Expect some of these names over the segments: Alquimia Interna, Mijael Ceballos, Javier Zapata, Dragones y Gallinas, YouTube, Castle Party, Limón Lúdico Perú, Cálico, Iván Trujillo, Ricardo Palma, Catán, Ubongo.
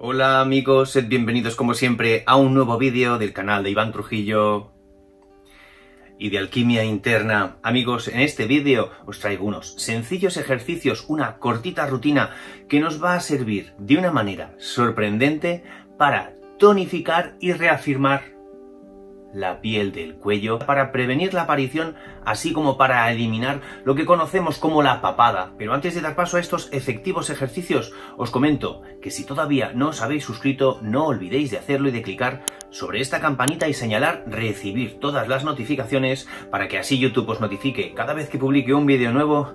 Hola amigos, sed bienvenidos como siempre a un nuevo vídeo del canal de Iván Trujillo y de Alquimia Interna. Amigos, en este vídeo os traigo unos sencillos ejercicios, una cortita rutina que nos va a servir de una manera sorprendente para tonificar y reafirmar la piel del cuello, para prevenir la aparición, así como para eliminar lo que conocemos como la papada. Pero antes de dar paso a estos efectivos ejercicios, os comento que si todavía no os habéis suscrito, no olvidéis de hacerlo y de clicar sobre esta campanita y señalar recibir todas las notificaciones, para que así YouTube os notifique cada vez que publique un vídeo nuevo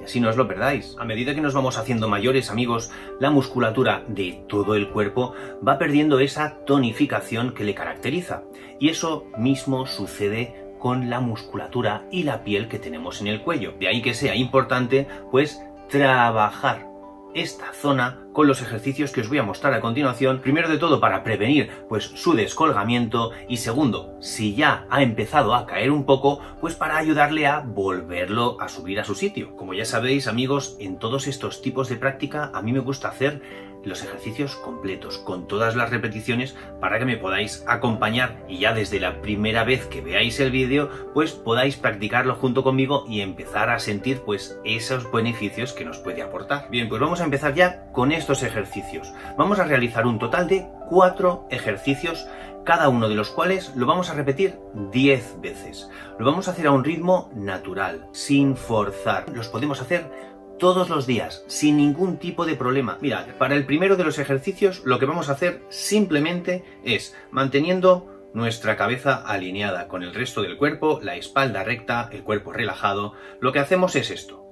y así no os lo perdáis. A medida que nos vamos haciendo mayores, amigos, la musculatura de todo el cuerpo va perdiendo esa tonificación que le caracteriza. Y eso mismo sucede con la musculatura y la piel que tenemos en el cuello. De ahí que sea importante, pues, trabajar esta zona con los ejercicios que os voy a mostrar a continuación. Primero de todo, para prevenir, pues, su descolgamiento, y segundo, si ya ha empezado a caer un poco, pues para ayudarle a volverlo a subir a su sitio. Como ya sabéis, amigos, en todos estos tipos de práctica a mí me gusta hacer los ejercicios completos, con todas las repeticiones, para que me podáis acompañar y ya desde la primera vez que veáis el vídeo, pues podáis practicarlo junto conmigo y empezar a sentir, pues, esos beneficios que nos puede aportar. Bien, pues vamos a empezar ya con estos ejercicios. Vamos a realizar un total de 4 ejercicios, cada uno de los cuales lo vamos a repetir 10 veces. Lo vamos a hacer a un ritmo natural, sin forzar. Los podemos hacer todos los días, sin ningún tipo de problema. Mirad, para el primero de los ejercicios lo que vamos a hacer simplemente es, manteniendo nuestra cabeza alineada con el resto del cuerpo, la espalda recta, el cuerpo relajado, lo que hacemos es esto.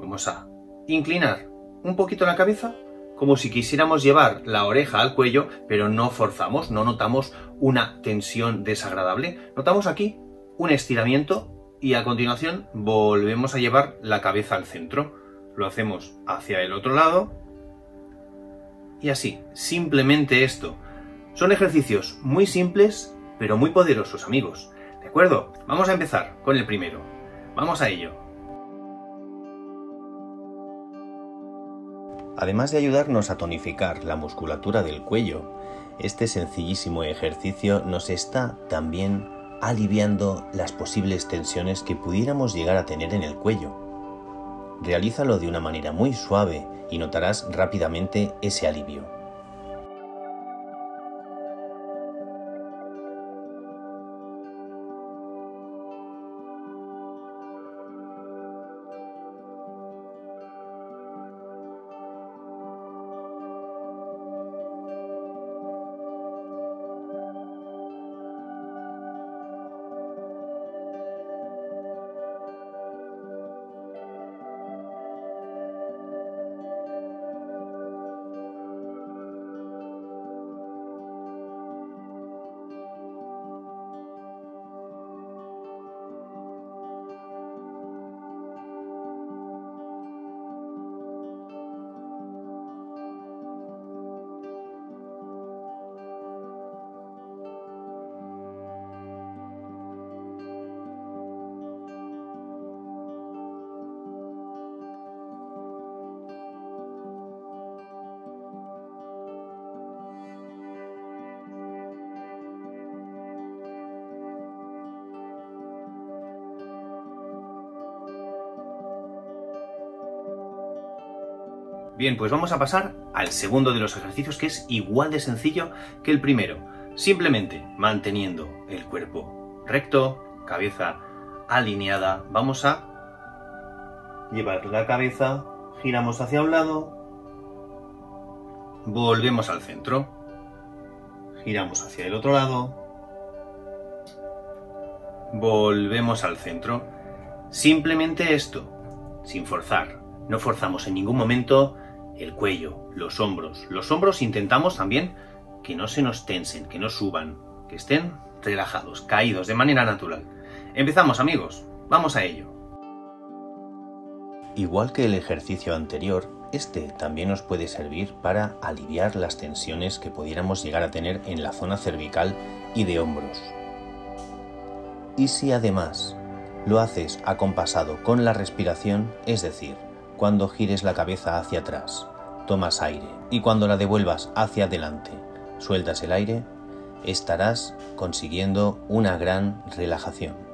Vamos a inclinar un poquito la cabeza, como si quisiéramos llevar la oreja al cuello, pero no forzamos, no notamos una tensión desagradable. Notamos aquí un estiramiento y a continuación volvemos a llevar la cabeza al centro. Lo hacemos hacia el otro lado y así, simplemente esto. Son ejercicios muy simples, pero muy poderosos, amigos. ¿De acuerdo? Vamos a empezar con el primero. Vamos a ello. Además de ayudarnos a tonificar la musculatura del cuello, este sencillísimo ejercicio nos está también aliviando las posibles tensiones que pudiéramos llegar a tener en el cuello. Realízalo de una manera muy suave y notarás rápidamente ese alivio. Bien, pues vamos a pasar al segundo de los ejercicios, que es igual de sencillo que el primero. Simplemente manteniendo el cuerpo recto, cabeza alineada, vamos a llevar la cabeza, giramos hacia un lado, volvemos al centro, giramos hacia el otro lado, volvemos al centro. Simplemente esto, sin forzar. No forzamos en ningún momento el cuello, los hombros. Los hombros intentamos también que no se nos tensen, que no suban, que estén relajados, caídos de manera natural. Empezamos, amigos, vamos a ello. Igual que el ejercicio anterior, este también nos puede servir para aliviar las tensiones que pudiéramos llegar a tener en la zona cervical y de hombros. Y si además Lo haces acompasado con la respiración, es decir, cuando gires la cabeza hacia atrás, tomas aire, y cuando la devuelvas hacia adelante, sueltas el aire, estarás consiguiendo una gran relajación.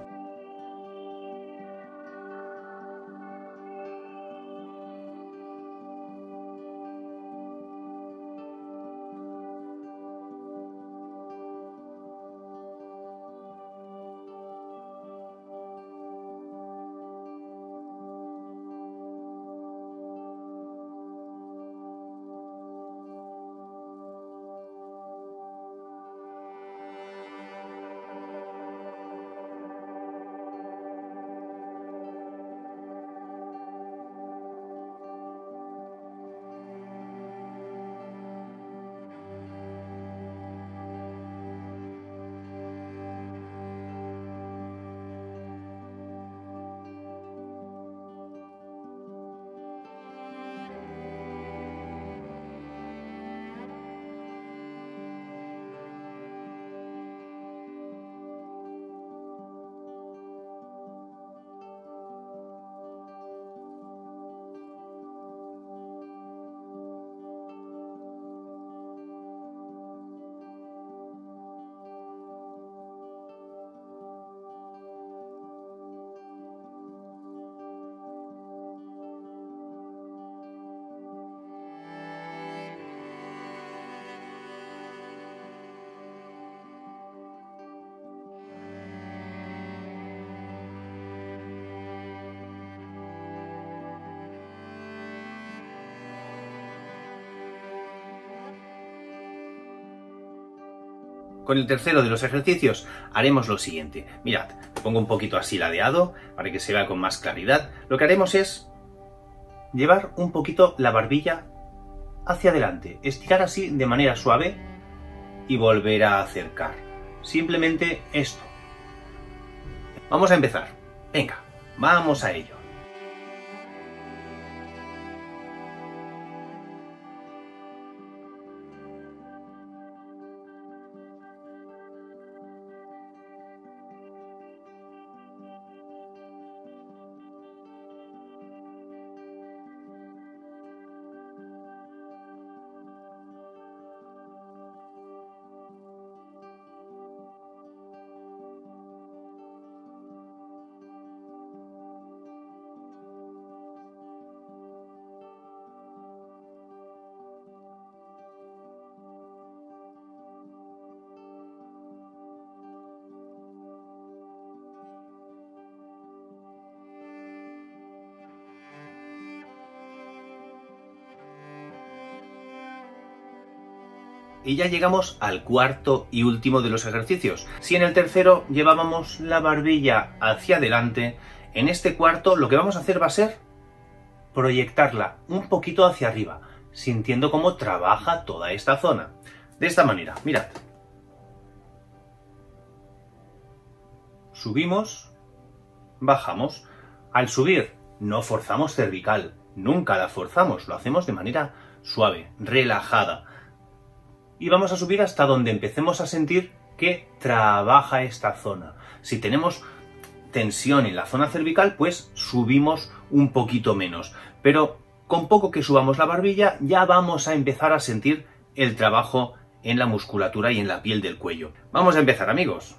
Con el tercero de los ejercicios haremos lo siguiente. Mirad, pongo un poquito así ladeado para que se vea con más claridad. Lo que haremos es llevar un poquito la barbilla hacia adelante, estirar así de manera suave y volver a acercar. Simplemente esto. Vamos a empezar. Venga, vamos a ello. Y ya llegamos al cuarto y último de los ejercicios. Si en el tercero llevábamos la barbilla hacia adelante, en este cuarto lo que vamos a hacer va a ser proyectarla un poquito hacia arriba, sintiendo cómo trabaja toda esta zona. De esta manera, mirad. Subimos, bajamos. Al subir no forzamos cervical, nunca la forzamos, lo hacemos de manera suave, relajada. Y vamos a subir hasta donde empecemos a sentir que trabaja esta zona. Si tenemos tensión en la zona cervical, pues subimos un poquito menos. Pero con poco que subamos la barbilla, ya vamos a empezar a sentir el trabajo en la musculatura y en la piel del cuello. Vamos a empezar, amigos.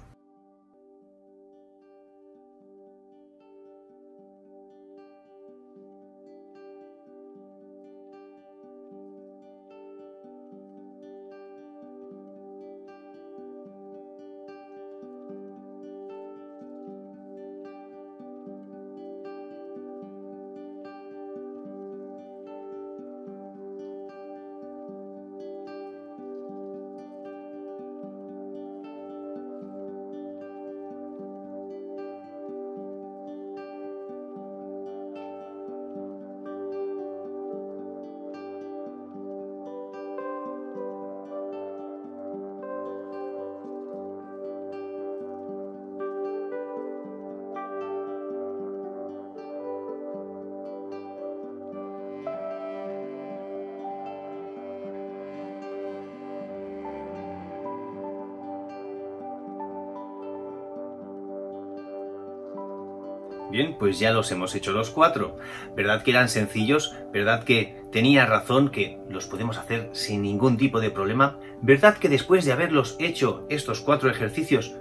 Bien, pues ya los hemos hecho los cuatro. ¿Verdad que eran sencillos? ¿Verdad que tenía razón que los podemos hacer sin ningún tipo de problema? ¿Verdad que después de haberlos hecho estos cuatro ejercicios,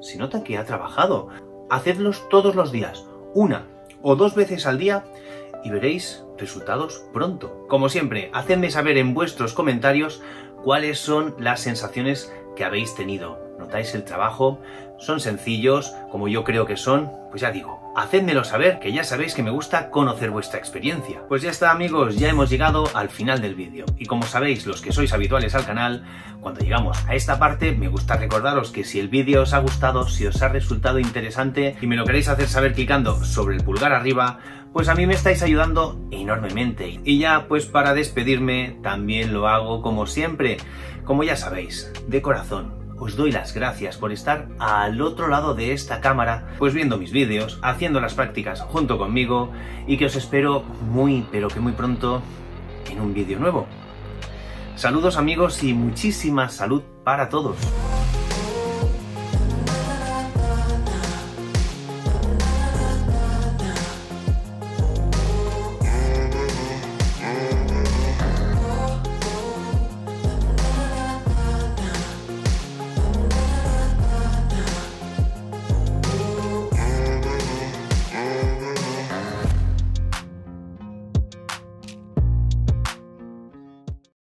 se nota que ha trabajado? Hacedlos todos los días, una o dos veces al día, y veréis resultados pronto. Como siempre, hacedme saber en vuestros comentarios cuáles son las sensaciones que habéis tenido. ¿Notáis el trabajo? ¿Son sencillos, como yo creo que son? Pues ya digo, hacédmelo saber, que ya sabéis que me gusta conocer vuestra experiencia. Pues ya está, amigos, ya hemos llegado al final del vídeo. Y como sabéis, los que sois habituales al canal, cuando llegamos a esta parte, me gusta recordaros que si el vídeo os ha gustado, si os ha resultado interesante y me lo queréis hacer saber clicando sobre el pulgar arriba, pues a mí me estáis ayudando enormemente. Y ya, pues para despedirme, también lo hago como siempre. Como ya sabéis, de corazón, os doy las gracias por estar al otro lado de esta cámara, pues viendo mis vídeos, haciendo las prácticas junto conmigo, y que os espero muy, pero que muy pronto en un vídeo nuevo. Saludos, amigos, y muchísima salud para todos.